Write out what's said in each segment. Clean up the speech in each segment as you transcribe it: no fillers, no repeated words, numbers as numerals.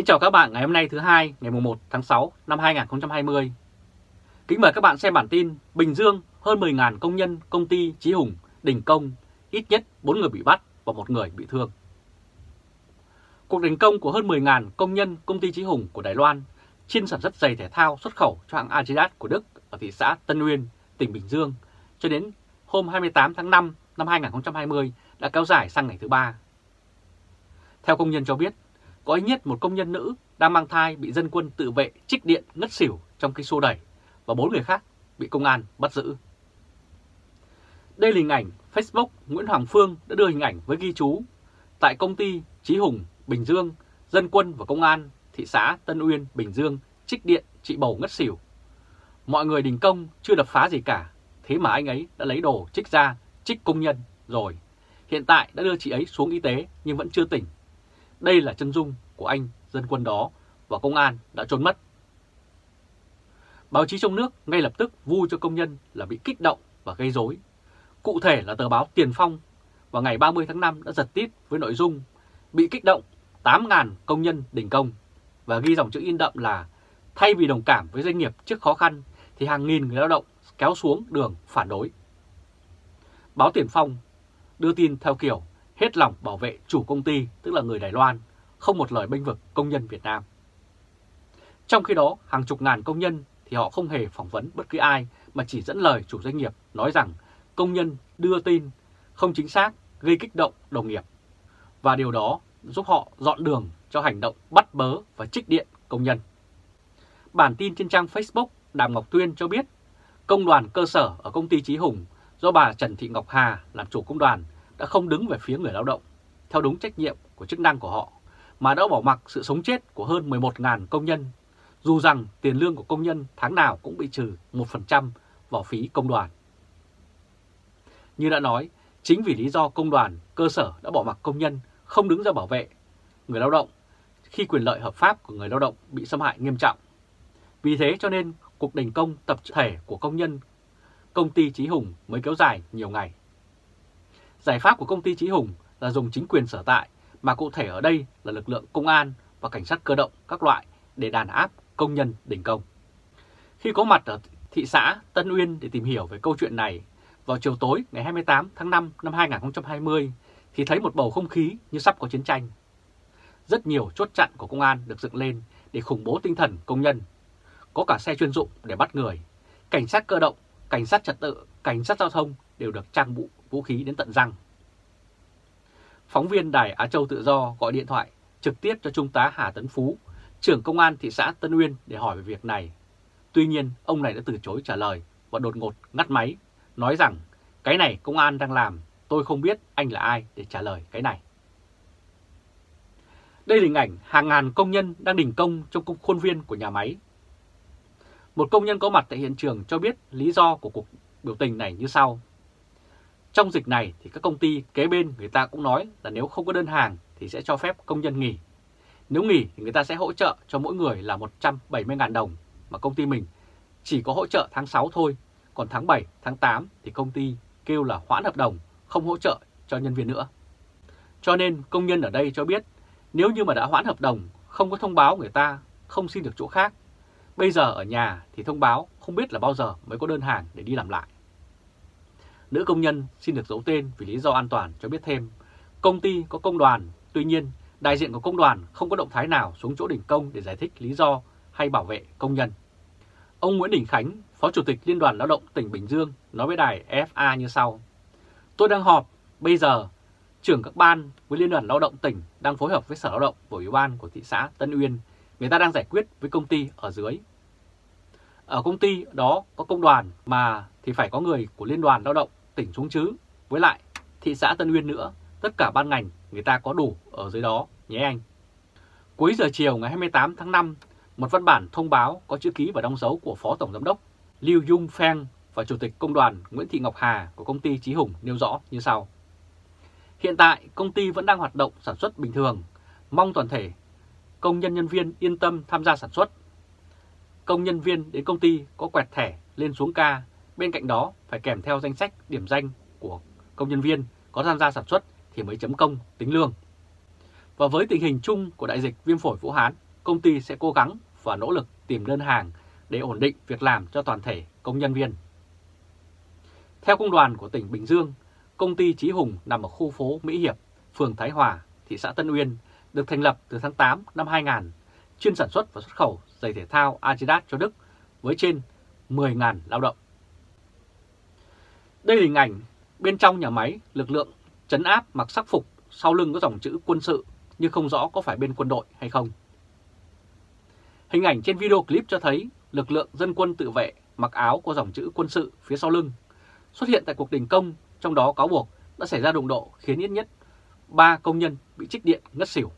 Kính chào các bạn ngày hôm nay thứ Hai ngày 1 tháng 6 năm 2020. Kính mời các bạn xem bản tin Bình Dương hơn 10.000 công nhân công ty Chí Hùng đình công, ít nhất 4 người bị bắt và 1 người bị thương. Cuộc đình công của hơn 10.000 công nhân công ty Chí Hùng của Đài Loan chuyên sản xuất giày thể thao xuất khẩu cho hãng Adidas của Đức ở thị xã Tân Uyên, tỉnh Bình Dương cho đến hôm 28 tháng 5 năm 2020 đã kéo dài sang ngày thứ Ba. Theo công nhân cho biết, có ít nhất một công nhân nữ đang mang thai bị dân quân tự vệ trích điện ngất xỉu trong khi xô đẩy và 4 người khác bị công an bắt giữ. Đây là hình ảnh Facebook Nguyễn Hoàng Phương đã đưa hình ảnh với ghi chú tại công ty Chí Hùng, Bình Dương, dân quân và công an thị xã Tân Uyên, Bình Dương trích điện chị bầu ngất xỉu. Mọi người đình công chưa đập phá gì cả, thế mà anh ấy đã lấy đồ trích ra trích công nhân rồi. Hiện tại đã đưa chị ấy xuống y tế nhưng vẫn chưa tỉnh. Đây là chân dung của anh dân quân đó và công an đã trốn mất. Báo chí trong nước ngay lập tức vu cho công nhân là bị kích động và gây rối. Cụ thể là tờ báo Tiền Phong vào ngày 30 tháng 5 đã giật tít với nội dung bị kích động 8.000 công nhân đình công và ghi dòng chữ in đậm là thay vì đồng cảm với doanh nghiệp trước khó khăn thì hàng nghìn người lao động kéo xuống đường phản đối. Báo Tiền Phong đưa tin theo kiểu hết lòng bảo vệ chủ công ty, tức là người Đài Loan, không một lời bênh vực công nhân Việt Nam. Trong khi đó, hàng chục ngàn công nhân thì họ không hề phỏng vấn bất cứ ai mà chỉ dẫn lời chủ doanh nghiệp nói rằng công nhân đưa tin không chính xác, gây kích động đồng nghiệp. Và điều đó giúp họ dọn đường cho hành động bắt bớ và trích điện công nhân. Bản tin trên trang Facebook Đàm Ngọc Tuyên cho biết, công đoàn cơ sở ở công ty Chí Hùng do bà Trần Thị Ngọc Hà làm chủ công đoàn đã không đứng về phía người lao động theo đúng trách nhiệm của chức năng của họ mà đã bỏ mặc sự sống chết của hơn 11.000 công nhân, dù rằng tiền lương của công nhân tháng nào cũng bị trừ 1% vào phí công đoàn. Như đã nói, chính vì lý do công đoàn cơ sở đã bỏ mặc công nhân không đứng ra bảo vệ người lao động khi quyền lợi hợp pháp của người lao động bị xâm hại nghiêm trọng. Vì thế cho nên cuộc đình công tập thể của công nhân công ty Chí Hùng mới kéo dài nhiều ngày. Giải pháp của công ty Chí Hùng là dùng chính quyền sở tại, mà cụ thể ở đây là lực lượng công an và cảnh sát cơ động các loại để đàn áp công nhân đình công. Khi có mặt ở thị xã Tân Uyên để tìm hiểu về câu chuyện này, vào chiều tối ngày 28 tháng 5 năm 2020 thì thấy một bầu không khí như sắp có chiến tranh. Rất nhiều chốt chặn của công an được dựng lên để khủng bố tinh thần công nhân. Có cả xe chuyên dụng để bắt người, cảnh sát cơ động, cảnh sát trật tự, cảnh sát giao thông đều được trang bị vũ khí đến tận răng. Phóng viên Đài Á Châu Tự Do gọi điện thoại trực tiếp cho Trung tá Hà Tấn Phú, trưởng công an thị xã Tân Uyên để hỏi về việc này. Tuy nhiên, ông này đã từ chối trả lời và đột ngột ngắt máy, nói rằng cái này công an đang làm, tôi không biết anh là ai để trả lời cái này. Đây là hình ảnh hàng ngàn công nhân đang đình công trong khuôn viên của nhà máy. Một công nhân có mặt tại hiện trường cho biết lý do của cuộc biểu tình này như sau. Trong dịch này thì các công ty kế bên người ta cũng nói là nếu không có đơn hàng thì sẽ cho phép công nhân nghỉ. Nếu nghỉ thì người ta sẽ hỗ trợ cho mỗi người là 170.000 đồng mà công ty mình chỉ có hỗ trợ tháng 6 thôi. Còn tháng 7, tháng 8 thì công ty kêu là hoãn hợp đồng, không hỗ trợ cho nhân viên nữa. Cho nên công nhân ở đây cho biết nếu như mà đã hoãn hợp đồng, không có thông báo người ta, không xin được chỗ khác. Bây giờ ở nhà thì thông báo không biết là bao giờ mới có đơn hàng để đi làm lại. Nữ công nhân xin được giấu tên vì lý do an toàn cho biết thêm, công ty có công đoàn, tuy nhiên đại diện của công đoàn không có động thái nào xuống chỗ đình công để giải thích lý do hay bảo vệ công nhân. Ông Nguyễn Đình Khánh, Phó Chủ tịch Liên đoàn Lao động tỉnh Bình Dương nói với đài FA như sau. Tôi đang họp, bây giờ trưởng các ban với Liên đoàn Lao động tỉnh đang phối hợp với Sở Lao động và Ủy ban của thị xã Tân Uyên, người ta đang giải quyết với công ty ở dưới. Ở công ty đó có công đoàn mà thì phải có người của Liên đoàn Lao động tỉnh xuống chứ. Với lại thị xã Tân Uyên nữa, tất cả ban ngành người ta có đủ ở dưới đó nhé anh. Cuối giờ chiều ngày 28 tháng 5, một văn bản thông báo có chữ ký và đóng dấu của Phó Tổng Giám đốc Lưu Dung Phan và Chủ tịch Công đoàn Nguyễn Thị Ngọc Hà của công ty Chí Hùng nêu rõ như sau. Hiện tại công ty vẫn đang hoạt động sản xuất bình thường, mong toàn thể công nhân nhân viên yên tâm tham gia sản xuất. Công nhân viên đến công ty có quẹt thẻ lên xuống ca, bên cạnh đó phải kèm theo danh sách điểm danh của công nhân viên có tham gia sản xuất thì mới chấm công tính lương. Và với tình hình chung của đại dịch viêm phổi Vũ Hán công ty sẽ cố gắng và nỗ lực tìm đơn hàng để ổn định việc làm cho toàn thể công nhân viên. Theo công đoàn của tỉnh Bình Dương, công ty Chí Hùng nằm ở khu phố Mỹ Hiệp, phường Thái Hòa, thị xã Tân Uyên, được thành lập từ tháng 8 năm 2000, chuyên sản xuất và xuất khẩu giày thể thao Adidas cho Đức với trên 10.000 lao động. Đây là hình ảnh bên trong nhà máy, lực lượng trấn áp mặc sắc phục, sau lưng có dòng chữ quân sự nhưng không rõ có phải bên quân đội hay không. Hình ảnh trên video clip cho thấy lực lượng dân quân tự vệ mặc áo có dòng chữ quân sự phía sau lưng xuất hiện tại cuộc đình công, trong đó cáo buộc đã xảy ra đụng độ khiến ít nhất 3 công nhân bị trích điện ngất xỉu.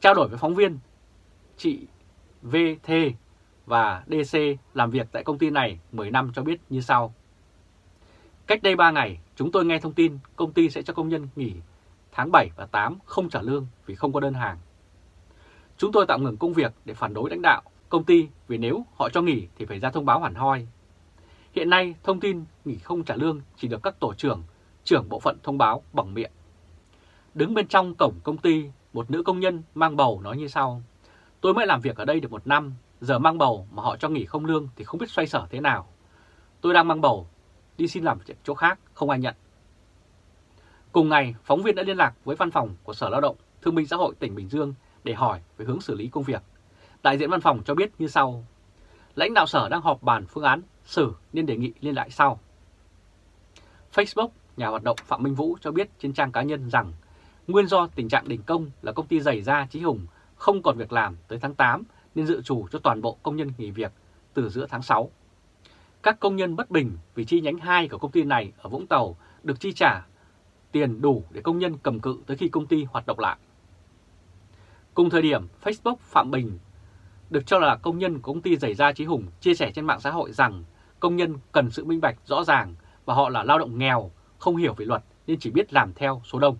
Trao đổi với phóng viên, chị VT và DC làm việc tại công ty này 10 năm cho biết như sau. Cách đây 3 ngày, chúng tôi nghe thông tin công ty sẽ cho công nhân nghỉ tháng 7 và 8 không trả lương vì không có đơn hàng. Chúng tôi tạm ngừng công việc để phản đối lãnh đạo công ty vì nếu họ cho nghỉ thì phải ra thông báo hẳn hoi. Hiện nay, thông tin nghỉ không trả lương chỉ được các tổ trưởng, trưởng bộ phận thông báo bằng miệng. Đứng bên trong cổng công ty, một nữ công nhân mang bầu nói như sau. Tôi mới làm việc ở đây được 1 năm, giờ mang bầu mà họ cho nghỉ không lương thì không biết xoay sở thế nào. Tôi đang mang bầu, đi xin làm chỗ khác, không ai nhận. Cùng ngày, phóng viên đã liên lạc với văn phòng của Sở Lao động Thương binh Xã hội tỉnh Bình Dương để hỏi về hướng xử lý công việc. Đại diện văn phòng cho biết như sau. Lãnh đạo sở đang họp bàn phương án xử nên đề nghị liên lạc sau. Facebook, nhà hoạt động Phạm Minh Vũ cho biết trên trang cá nhân rằng nguyên do tình trạng đình công là công ty giày da Chí Hùng không còn việc làm tới tháng 8 nên dự trù cho toàn bộ công nhân nghỉ việc từ giữa tháng 6. Các công nhân bất bình vì chi nhánh 2 của công ty này ở Vũng Tàu được chi trả tiền đủ để công nhân cầm cự tới khi công ty hoạt động lại. Cùng thời điểm, Facebook Phạm Bình được cho là công nhân của công ty giày da Chí Hùng chia sẻ trên mạng xã hội rằng công nhân cần sự minh bạch rõ ràng và họ là lao động nghèo, không hiểu về luật nên chỉ biết làm theo số đông.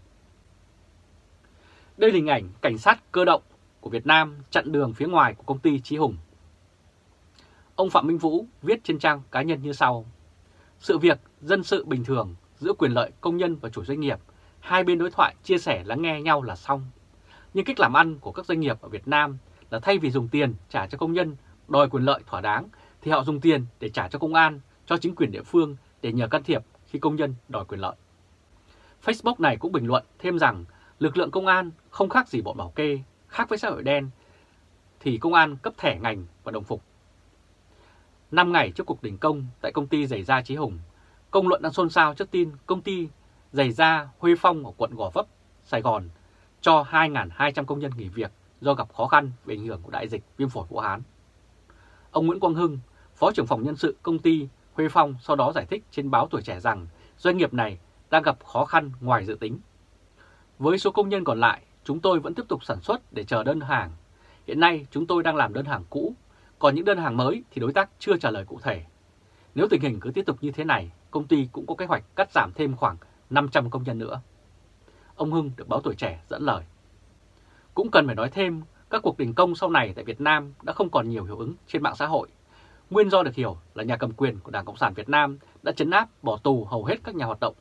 Đây là hình ảnh cảnh sát cơ động của Việt Nam chặn đường phía ngoài của công ty Chí Hùng. Ông Phạm Minh Vũ viết trên trang cá nhân như sau. Sự việc dân sự bình thường giữa quyền lợi công nhân và chủ doanh nghiệp, hai bên đối thoại chia sẻ lắng nghe nhau là xong. Nhưng cách làm ăn của các doanh nghiệp ở Việt Nam là thay vì dùng tiền trả cho công nhân đòi quyền lợi thỏa đáng thì họ dùng tiền để trả cho công an, cho chính quyền địa phương để nhờ can thiệp khi công nhân đòi quyền lợi. Facebook này cũng bình luận thêm rằng lực lượng công an không khác gì bọn bảo kê, khác với xã hội đen thì công an cấp thẻ ngành và đồng phục. 5 ngày trước cuộc đình công tại công ty giày da Chí Hùng, công luận đang xôn xao trước tin công ty giày da Huy Phong ở quận Gò Vấp, Sài Gòn cho 2.200 công nhân nghỉ việc do gặp khó khăn về ảnh hưởng của đại dịch viêm phổi Vũ Hán. Ông Nguyễn Quang Hưng, Phó trưởng phòng nhân sự công ty Huy Phong sau đó giải thích trên báo Tuổi Trẻ rằng doanh nghiệp này đang gặp khó khăn ngoài dự tính. Với số công nhân còn lại, chúng tôi vẫn tiếp tục sản xuất để chờ đơn hàng. Hiện nay chúng tôi đang làm đơn hàng cũ, còn những đơn hàng mới thì đối tác chưa trả lời cụ thể. Nếu tình hình cứ tiếp tục như thế này, công ty cũng có kế hoạch cắt giảm thêm khoảng 500 công nhân nữa. Ông Hưng được báo Tuổi Trẻ dẫn lời. Cũng cần phải nói thêm, các cuộc đình công sau này tại Việt Nam đã không còn nhiều hiệu ứng trên mạng xã hội. Nguyên do được hiểu là nhà cầm quyền của Đảng Cộng sản Việt Nam đã trấn áp, bỏ tù hầu hết các nhà hoạt động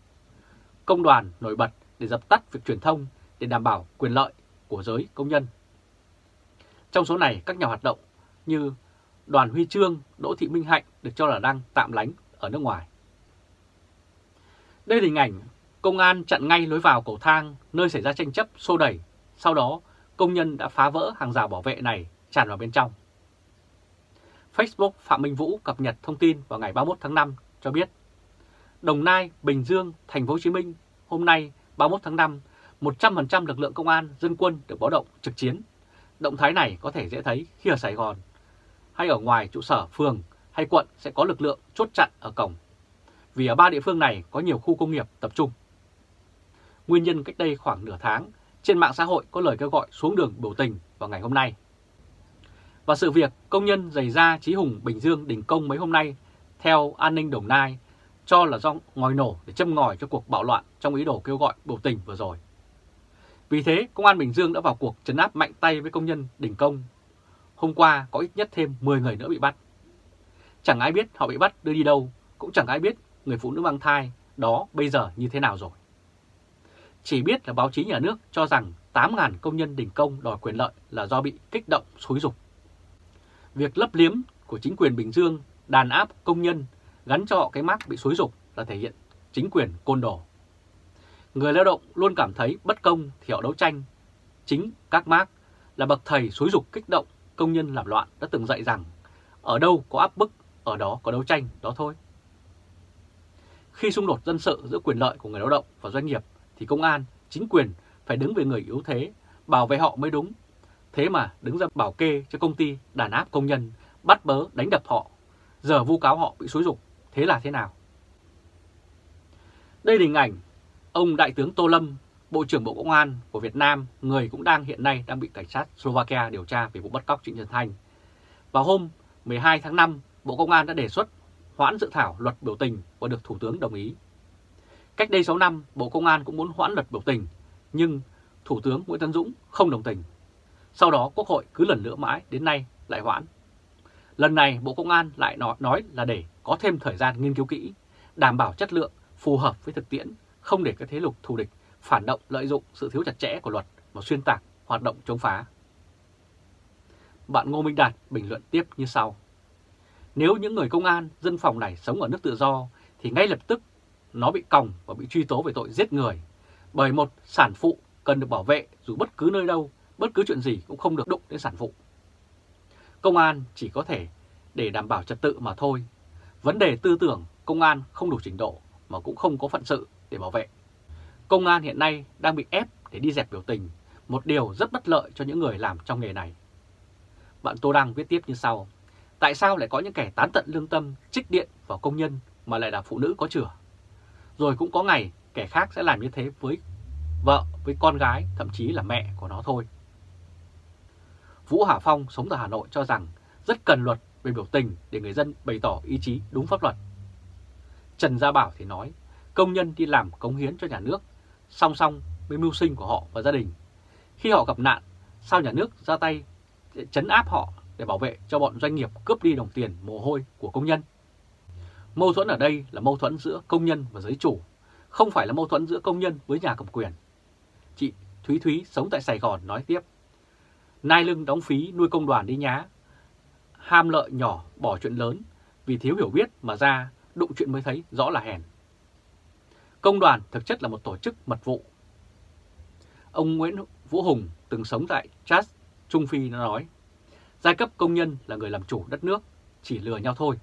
công đoàn nổi bật để dập tắt việc truyền thông để đảm bảo quyền lợi của giới công nhân. Trong số này, các nhà hoạt động như Đoàn Huy Chương, Đỗ Thị Minh Hạnh được cho là đang tạm lánh ở nước ngoài. Đây là hình ảnh công an chặn ngay lối vào cầu thang nơi xảy ra tranh chấp xô đẩy, sau đó công nhân đã phá vỡ hàng rào bảo vệ này tràn vào bên trong. Facebook Phạm Minh Vũ cập nhật thông tin vào ngày 31 tháng 5 cho biết Đồng Nai, Bình Dương, Thành phố Hồ Chí Minh hôm nay 31 tháng 5 100% lực lượng công an, dân quân được báo động trực chiến. Động thái này có thể dễ thấy khi ở Sài Gòn hay ở ngoài trụ sở phường hay quận sẽ có lực lượng chốt chặn ở cổng. Vì ở 3 địa phương này có nhiều khu công nghiệp tập trung. Nguyên nhân cách đây khoảng nửa tháng, trên mạng xã hội có lời kêu gọi xuống đường biểu tình vào ngày hôm nay. Và sự việc công nhân giày da Chí Hùng Bình Dương đình công mấy hôm nay theo An ninh Đồng Nai cho là do ngòi nổ để châm ngòi cho cuộc bạo loạn trong ý đồ kêu gọi biểu tình vừa rồi. Vì thế, Công an Bình Dương đã vào cuộc trấn áp mạnh tay với công nhân đình công. Hôm qua có ít nhất thêm 10 người nữa bị bắt. Chẳng ai biết họ bị bắt đưa đi đâu, cũng chẳng ai biết người phụ nữ mang thai đó bây giờ như thế nào rồi. Chỉ biết là báo chí nhà nước cho rằng 8.000 công nhân đình công đòi quyền lợi là do bị kích động xúi giục. Việc lấp liếm của chính quyền Bình Dương đàn áp công nhân, gắn cho họ cái mác bị xúi giục là thể hiện chính quyền côn đồ. Người lao động luôn cảm thấy bất công thì họ đấu tranh. Chính các mác là bậc thầy xúi giục kích động công nhân làm loạn đã từng dạy rằng ở đâu có áp bức, ở đó có đấu tranh, đó thôi. Khi xung đột dân sự giữa quyền lợi của người lao động và doanh nghiệp thì công an, chính quyền phải đứng về người yếu thế, bảo vệ họ mới đúng. Thế mà đứng ra bảo kê cho công ty đàn áp công nhân, bắt bớ đánh đập họ, giờ vu cáo họ bị xúi giục, thế là thế nào? Đây là hình ảnh ông Đại tướng Tô Lâm, Bộ trưởng Bộ Công an của Việt Nam, người cũng hiện nay đang bị cảnh sát Slovakia điều tra về vụ bắt cóc Trịnh Xuân Thanh. Vào hôm 12 tháng 5, Bộ Công an đã đề xuất hoãn dự thảo luật biểu tình và được Thủ tướng đồng ý. Cách đây 6 năm, Bộ Công an cũng muốn hoãn luật biểu tình, nhưng Thủ tướng Nguyễn Tấn Dũng không đồng tình. Sau đó Quốc hội cứ lần nữa mãi đến nay lại hoãn. Lần này Bộ Công an lại nói là để có thêm thời gian nghiên cứu kỹ, đảm bảo chất lượng, phù hợp với thực tiễn, không để các thế lực thù địch phản động lợi dụng sự thiếu chặt chẽ của luật mà xuyên tạc hoạt động chống phá. Bạn Ngô Minh Đạt bình luận tiếp như sau. Nếu những người công an, dân phòng này sống ở nước tự do thì ngay lập tức nó bị còng và bị truy tố về tội giết người. Bởi một sản phụ cần được bảo vệ dù bất cứ nơi đâu, bất cứ chuyện gì cũng không được đụng đến sản phụ. Công an chỉ có thể để đảm bảo trật tự mà thôi. Vấn đề tư tưởng, công an không đủ trình độ mà cũng không có phận sự để bảo vệ. Công an hiện nay đang bị ép để đi dẹp biểu tình, một điều rất bất lợi cho những người làm trong nghề này. Bạn Tô Đăng viết tiếp như sau. Tại sao lại có những kẻ tán tận lương tâm, trích điện vào công nhân mà lại là phụ nữ có chửa? Rồi cũng có ngày kẻ khác sẽ làm như thế với vợ, với con gái, thậm chí là mẹ của nó thôi. Vũ Hà Phong sống tại Hà Nội cho rằng rất cần luật về biểu tình để người dân bày tỏ ý chí đúng pháp luật. Trần Gia Bảo thì nói công nhân đi làm cống hiến cho nhà nước, song song với mưu sinh của họ và gia đình. Khi họ gặp nạn, sao nhà nước ra tay trấn áp họ để bảo vệ cho bọn doanh nghiệp cướp đi đồng tiền mồ hôi của công nhân? Mâu thuẫn ở đây là mâu thuẫn giữa công nhân và giới chủ, không phải là mâu thuẫn giữa công nhân với nhà cầm quyền. Chị Thúy Thúy sống tại Sài Gòn nói tiếp, nai lưng đóng phí nuôi công đoàn đi nhá, ham lợi nhỏ bỏ chuyện lớn, vì thiếu hiểu biết mà ra đụng chuyện mới thấy rõ là hèn. Công đoàn thực chất là một tổ chức mật vụ. Ông Nguyễn Vũ Hùng từng sống tại Chad, Trung Phi nói, giai cấp công nhân là người làm chủ đất nước, chỉ lừa nhau thôi.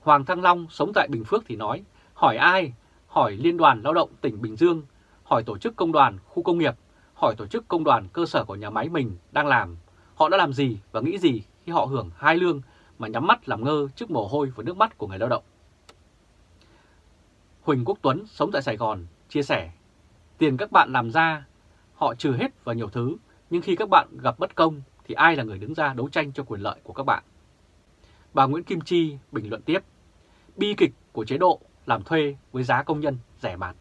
Hoàng Thăng Long sống tại Bình Phước thì nói, hỏi ai? Hỏi Liên đoàn Lao động tỉnh Bình Dương, hỏi tổ chức công đoàn khu công nghiệp, hỏi tổ chức công đoàn cơ sở của nhà máy mình đang làm. Họ đã làm gì và nghĩ gì khi họ hưởng hai lương mà nhắm mắt làm ngơ trước mồ hôi và nước mắt của người lao động? Quỳnh Quốc Tuấn sống tại Sài Gòn chia sẻ, tiền các bạn làm ra, họ trừ hết vào nhiều thứ, nhưng khi các bạn gặp bất công thì ai là người đứng ra đấu tranh cho quyền lợi của các bạn? Bà Nguyễn Kim Chi bình luận tiếp, bi kịch của chế độ làm thuê với giá công nhân rẻ mạt.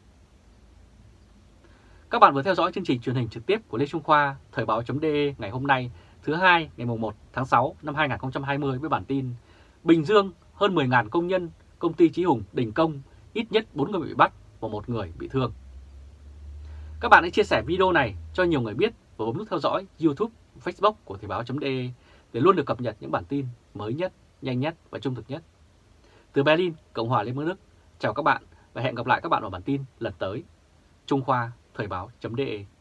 Các bạn vừa theo dõi chương trình truyền hình trực tiếp của Lê Trung Khoa, Thời báo.de ngày hôm nay thứ Hai ngày 1 tháng 6 năm 2020 với bản tin Bình Dương hơn 10.000 công nhân, công ty Chí Hùng đình công, ít nhất 4 người bị bắt và 1 người bị thương. Các bạn hãy chia sẻ video này cho nhiều người biết và bấm nút theo dõi YouTube, Facebook của Thời báo.de để luôn được cập nhật những bản tin mới nhất, nhanh nhất và trung thực nhất. Từ Berlin, Cộng hòa Liên bang Đức, chào các bạn và hẹn gặp lại các bạn vào bản tin lần tới. Trung Khoa, Thời báo.de